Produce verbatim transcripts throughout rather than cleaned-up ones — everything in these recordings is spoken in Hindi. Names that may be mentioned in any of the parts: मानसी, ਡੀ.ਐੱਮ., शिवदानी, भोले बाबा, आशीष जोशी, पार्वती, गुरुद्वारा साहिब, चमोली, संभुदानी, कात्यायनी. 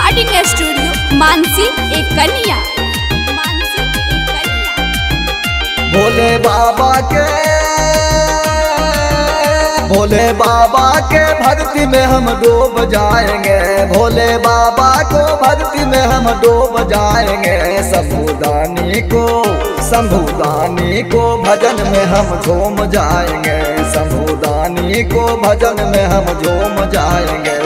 रिकॉर्डिंग स्टूडियो मानसी एक कन्या। मानसी एक कन्या। भोले बाबा के भोले बाबा के भक्ति में हम डूब जाएंगे। भोले बाबा को भक्ति में हम डूब जाएंगे। संभुदानी को संभुदानी को भजन में हम झूम जाएंगे। संभुदानी को भजन में हम झूम जाएंगे।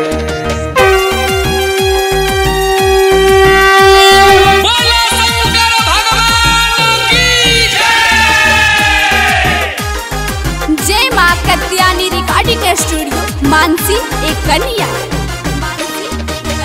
कात्यायनी रिकॉर्डिंग स्टूडियो मानसी एक कन्या।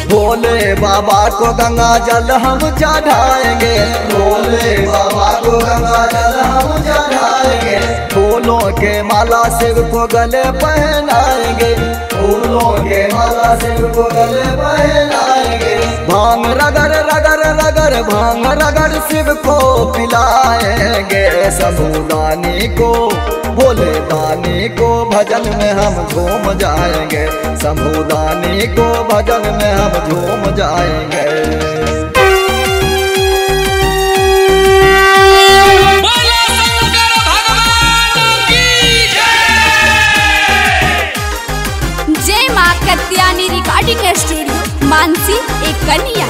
भोले बाबा को गंगा जल हम चढ़ाएंगे। भोले बाबा को गंगा जल हम चढ़ाएंगे। फूलों के माला शिव को गले पहनाएंगे। फूलों के माला शिव को गले पहनाएंगे। भांग रगड़ रगड़ रगड़ भांग रगड़ शिव को पिलाएंगे। संभुदानी को भोले दानी को भजन में हम झूम जाएंगे। संभुदानी को भजन में हम झूम जाएंगे। जय मां कात्यायनी रिकॉर्डिंग स्टूडियो मानसी एक कन्या।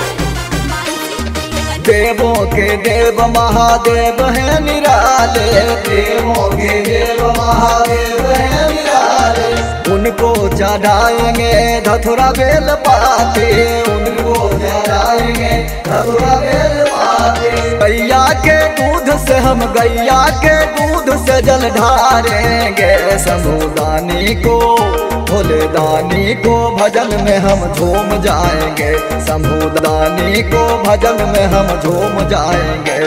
देवों के देव महादेव है निराले। देवों के देव महादेव है निराले। उनको चढ़ाएंगे धतुरा बेल पाते। उनको चढ़ाएंगे धतुरा बेल पाते। गैया के दूध से हम गैया के दूध से जल ढारेंगे। संभुदानी को भोले दानी को भजन में हम झूम जाएंगे। संभुदानी को भजन में हम झूम जाएंगे।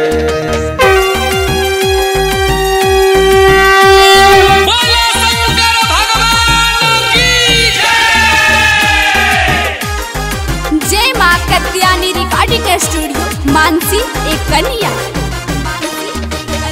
बोलो शंकर भगवान की जय। जय मां कात्यायनी रिकॉर्डिंग स्टूडियो मानसी एक कन्या।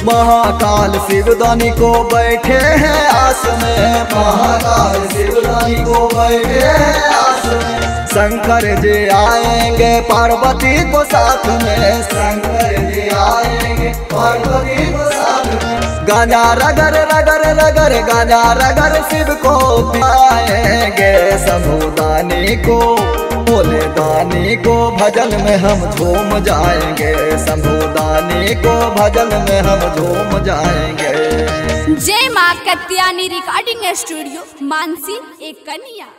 महाकाल शिवदानी को बैठे हैं आस में। महाकाल शिवदानी को बैठे हैं आस में। शंकर जी आएंगे पार्वती को साथ में। शंकर जी आएंगे पार्वती को साथ में। गांजा रगर रगर रगर गांजा रगर शिव को पिलाएंगे। संभुदानी को भोले दानी को भजन में हम झूम जाएंगे। संभुदानी को भजन में हम झूम जाएंगे। जय मां कात्यायनी रिकॉर्डिंग स्टूडियो मानसी एक कन्या।